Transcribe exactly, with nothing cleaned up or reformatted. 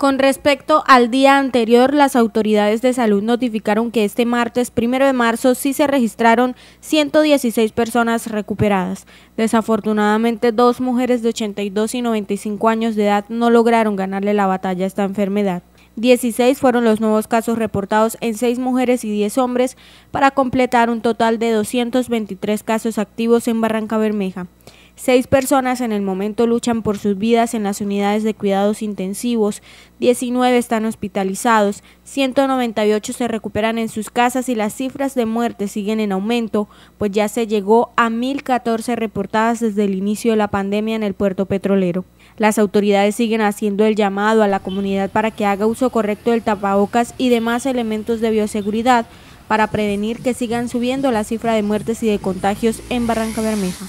Con respecto al día anterior, las autoridades de salud notificaron que este martes primero de marzo sí se registraron ciento dieciséis personas recuperadas. Desafortunadamente, dos mujeres de ochenta y dos y noventa y cinco años de edad no lograron ganarle la batalla a esta enfermedad. dieciséis fueron los nuevos casos reportados en seis mujeres y diez hombres, para completar un total de doscientos veintitrés casos activos en Barrancabermeja. Seis personas en el momento luchan por sus vidas en las unidades de cuidados intensivos, diecinueve están hospitalizados, ciento noventa y ocho se recuperan en sus casas y las cifras de muerte siguen en aumento, pues ya se llegó a mil catorce reportadas desde el inicio de la pandemia en el puerto petrolero. Las autoridades siguen haciendo el llamado a la comunidad para que haga uso correcto del tapabocas y demás elementos de bioseguridad para prevenir que sigan subiendo la cifra de muertes y de contagios en Barrancabermeja.